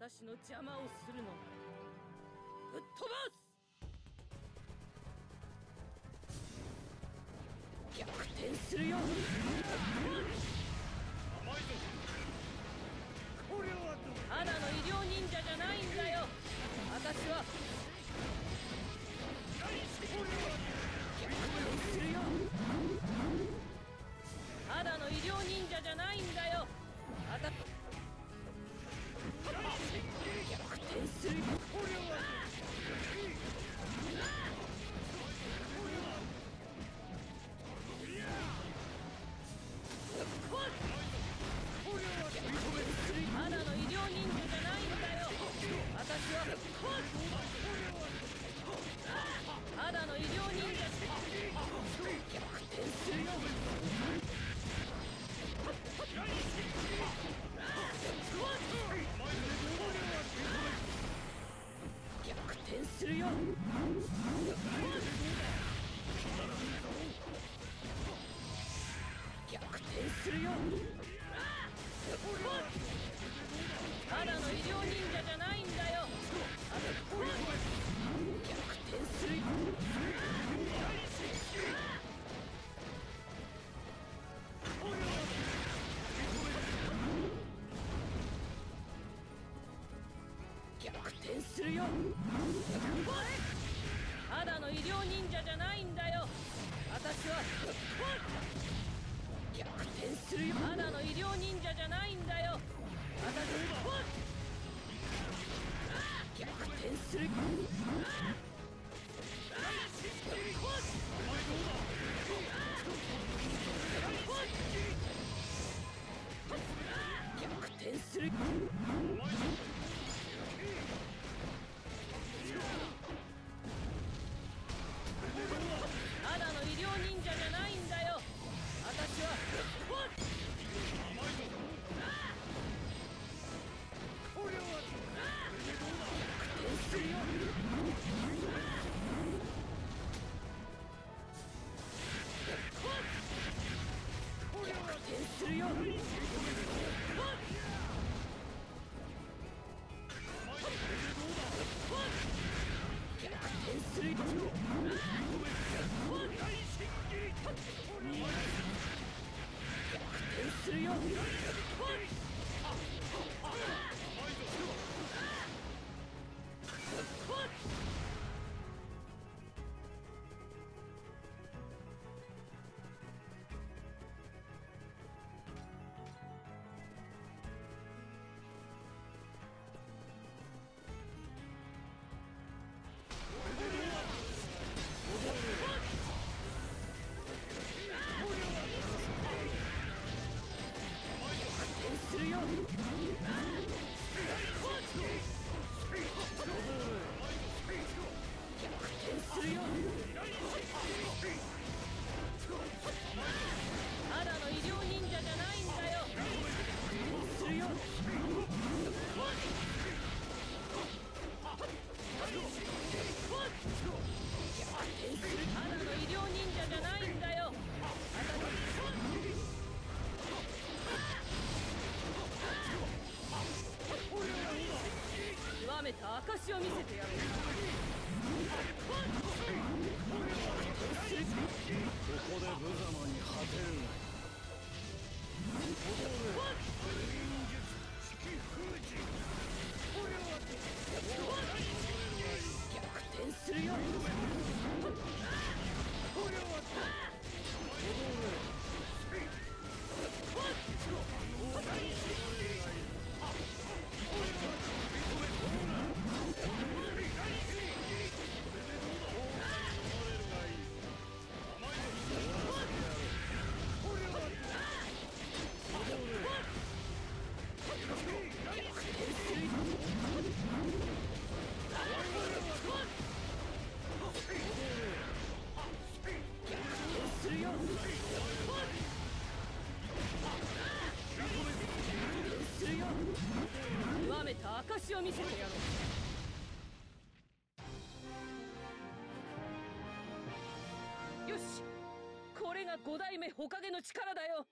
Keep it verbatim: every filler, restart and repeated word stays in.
私の邪魔をするのならぶっ飛ばす！逆転するよ。甘いぞ。これはどう？ただの医療忍者じゃないんだよ。私は。逆転するよ。ただの医療忍者じゃないんだよ。あた。逆転するよ。これは。ただの医療忍者じゃないんだよ。私はただの医療忍者。逆転するよ。逆転するよ。逆転するよ。ただの医療忍者じゃないんだよ。逆転するよ。逆転するよ。ただの医療忍者じゃないんだよ。私は。逆転するよ。ただの医療忍者じゃないんだよ。私逆転するよ。逆転するよ。ただの医療忍者じゃないんだよ。私は逆転するよ逆転するよ。逆転するよ。証を見せてやる。ここで無様に果てるな。逆転するよ。わめた証を見せてやろう。よし、これがご代目火影の力だよ。